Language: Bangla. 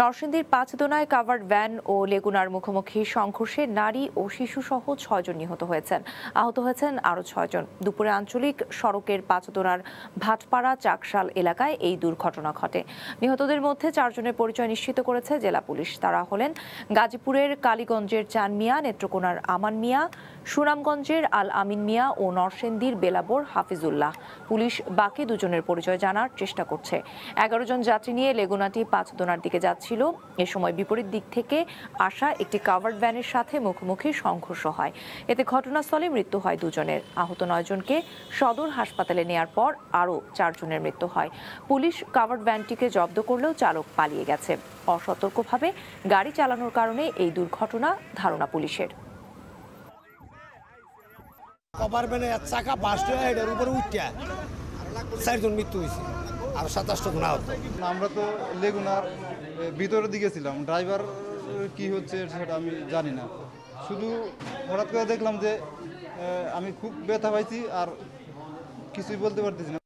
নরসিংদীর পাঁচদোনায় কাভার্ড ভ্যান ও লেগুনার মুখোমুখি সংঘর্ষে নারী ও শিশুসহ ৬ জন নিহত হয়েছেন। আহত হয়েছেন আরও ৬ জন। দুপুরে আঞ্চলিক সড়কের পাঁচদোনার ভাটপাড়া চাকশাল এলাকায় এই দুর্ঘটনা ঘটে। নিহতদের মধ্যে ৪ জনের পরিচয় নিশ্চিত করেছে জেলা পুলিশ। তারা হলেন গাজিপুরের কালিগঞ্জের চান মিয়া, নেত্রকোনার আমান মিয়া, সুনামগঞ্জের আল আমিন মিয়া ও নরসিংদীর বেলাবর হাফিজুল্লাহ। পুলিশ বাকি 2 জনের পরিচয় জানার চেষ্টা করছে। 11 জন যাত্রী নিয়ে লেগুনাটি পাঁচদোনার দিকে যাচ্ছিল। এ সময় বিপরীত দিক থেকে আসা একটি কাভার্ড ভ্যানের সাথে মুখোমুখি সংঘর্ষ হয়। এতে ঘটনাস্থলে মৃত্যু হয় 2 জনের। আহত 9 জনকে সদর হাসপাতালে নেয়ার পর আরও 4 জনের মৃত্যু হয়। পুলিশ কাভার্ড ভ্যানটিকে জব্দ করলেও চালক পালিয়ে গেছে। অসতর্কভাবে গাড়ি চালানোর কারণে এই দুর্ঘটনা, ধারণা পুলিশের। চাকা বাসটা এটার উপরে উঠে 4 জন মৃত্যু হয়েছে, আর 27 জন আহত। আমরা তো লেগুনার ভিতরের দিকে ছিলাম, ড্রাইভার কি হচ্ছে সেটা আমি জানি না। শুধু হঠাৎ করে দেখলাম যে আমি খুব ব্যথা পাইছি, আর কিছুই বলতে পারতেছি না।